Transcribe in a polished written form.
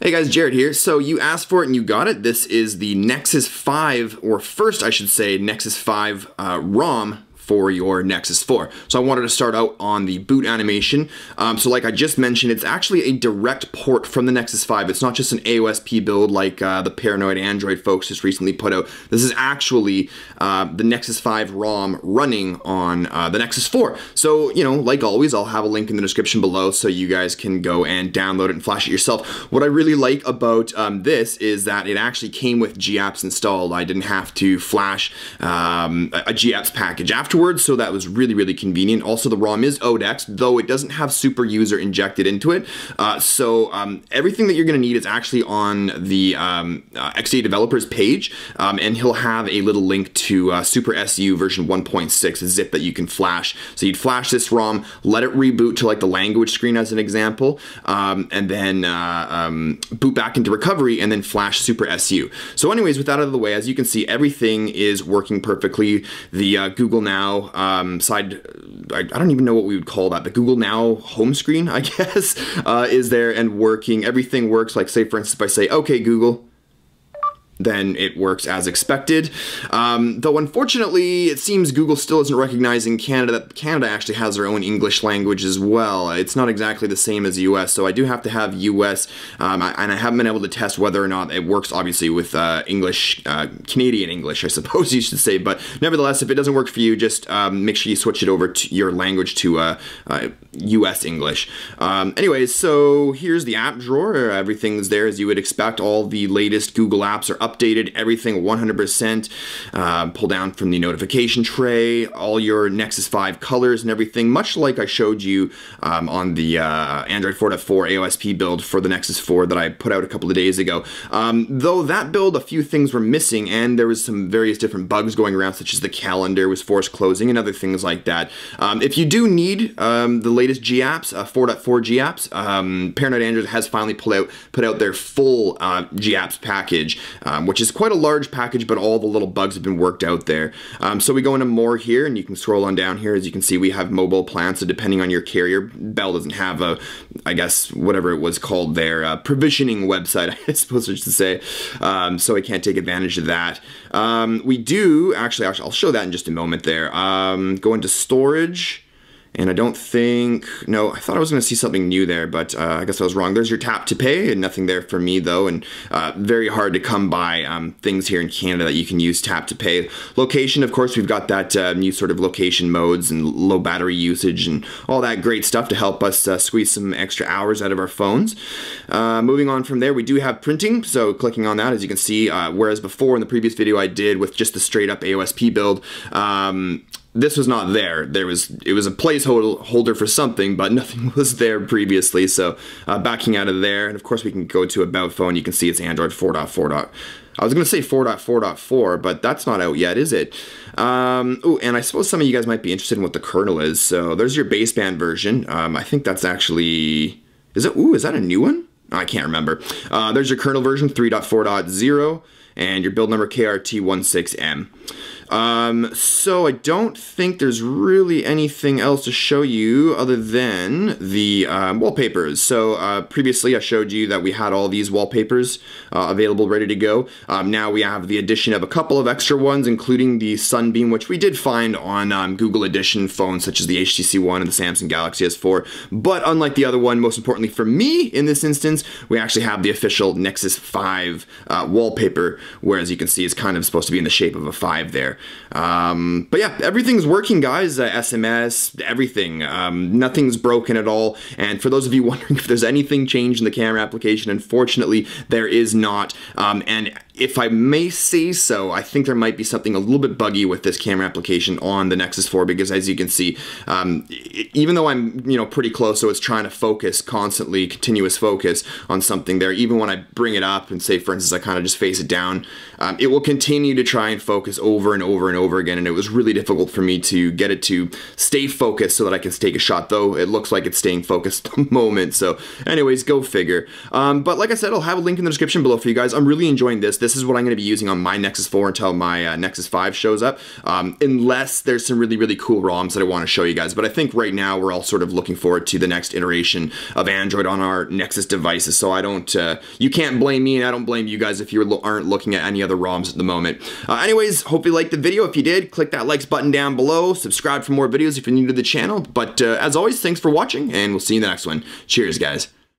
Hey guys, Jared here. So you asked for it and you got it. This is the Nexus 5, or first I should say Nexus 5 ROM for your Nexus 4. So I wanted to start out on the boot animation. So like I just mentioned, it's actually a direct port from the Nexus 5. It's not just an AOSP build like the Paranoid Android folks just recently put out. This is actually the Nexus 5 ROM running on the Nexus 4. So, you know, like always, I'll have a link in the description below so you guys can go and download it and flash it yourself. What I really like about this is that it actually came with GApps installed. I didn't have to flash a GApps package afterwards. So that was really, really convenient. Also, the ROM is Odex, though it doesn't have SuperSU injected into it. Everything that you're going to need is actually on the XDA developers page, and he'll have a little link to SuperSU version 1.6, a zip that you can flash. So you'd flash this ROM, let it reboot to like the language screen as an example, and then boot back into recovery and then flash SuperSU. So anyways, with that out of the way, as you can see, everything is working perfectly. The Google Now side, I don't even know what we would call that, the Google Now home screen, I guess, is there and working. Everything works. Like, say for instance, if I say, okay, Google, then it works as expected. Though unfortunately, it seems Google still isn't recognizing Canada, that Canada actually has their own English language as well. It's not exactly the same as US, so I do have to have US, and I haven't been able to test whether or not it works, obviously, with English, Canadian English, I suppose you should say, but nevertheless, if it doesn't work for you, just make sure you switch it over to your language to US English. Anyways, so here's the app drawer. Everything's there as you would expect. All the latest Google apps are updated, everything 100%. Pull down from the notification tray, all your Nexus 5 colors and everything, much like I showed you on the Android 4.4 AOSP build for the Nexus 4 that I put out a couple of days ago. Though that build, a few things were missing and there was some various different bugs going around, such as the calendar was forced closing and other things like that. If you do need the latest GApps, 4.4 GApps, Paranoid Android has finally put out their full GApps package, which is quite a large package, but all the little bugs have been worked out there. So we go into more here, and you can scroll on down here. As you can see, we have mobile plans, so depending on your carrier, Bell doesn't have a, I guess, whatever it was called there, provisioning website, I suppose I should say, so I can't take advantage of that. We do, actually, I'll show that in just a moment there. Go into storage. And I don't think, no, I thought I was going to see something new there, but I guess I was wrong. There's your tap to pay, and nothing there for me, though, and very hard to come by things here in Canada that you can use tap to pay. Location, of course, we've got that new sort of location modes and low battery usage and all that great stuff to help us squeeze some extra hours out of our phones. Moving on from there, we do have printing, so clicking on that, as you can see, whereas before in the previous video I did with just the straight-up AOSP build, this was not there. It was a placeholder for something, but nothing was there previously. So backing out of there, and of course we can go to About Phone. You can see it's Android 4.4. I was going to say 4.4.4, but that's not out yet, is it? Oh, and I suppose some of you guys might be interested in what the kernel is. So there's your baseband version. I think that's actually, is it? Ooh, is that a new one? I can't remember. There's your kernel version 3.4.0 and your build number KRT16M. So I don't think there's really anything else to show you other than the wallpapers. So previously I showed you that we had all these wallpapers available, ready to go. Now we have the addition of a couple of extra ones, including the Sunbeam, which we did find on Google Edition phones such as the HTC One and the Samsung Galaxy S4. But unlike the other one, most importantly for me in this instance, we actually have the official Nexus 5 wallpaper, where as you can see it's kind of supposed to be in the shape of a 5 there. But yeah, everything's working, guys. SMS, everything. Nothing's broken at all. And for those of you wondering if there's anything changed in the camera application, unfortunately, there is not. And if I may say so, I think there might be something a little bit buggy with this camera application on the Nexus 4, because as you can see, even though I'm, you know, pretty close, so it's trying to focus constantly, continuous focus on something there, even when I bring it up and say, for instance, I kind of just face it down, it will continue to try and focus over and over and over again, and it was really difficult for me to get it to stay focused so that I can take a shot, though it looks like it's staying focused at the moment. So anyways, go figure. But like I said, I'll have a link in the description below for you guys. I'm really enjoying this. This is what I'm going to be using on my Nexus 4 until my Nexus 5 shows up, unless there's some really cool ROMs that I want to show you guys. But I think right now we're all sort of looking forward to the next iteration of Android on our Nexus devices. So I don't, you can't blame me, and I don't blame you guys if you aren't looking at any other ROMs at the moment. Anyways, hope you liked the video. If you did, click that likes button down below. Subscribe for more videos if you're new to the channel. But as always, thanks for watching, and we'll see you in the next one. Cheers, guys.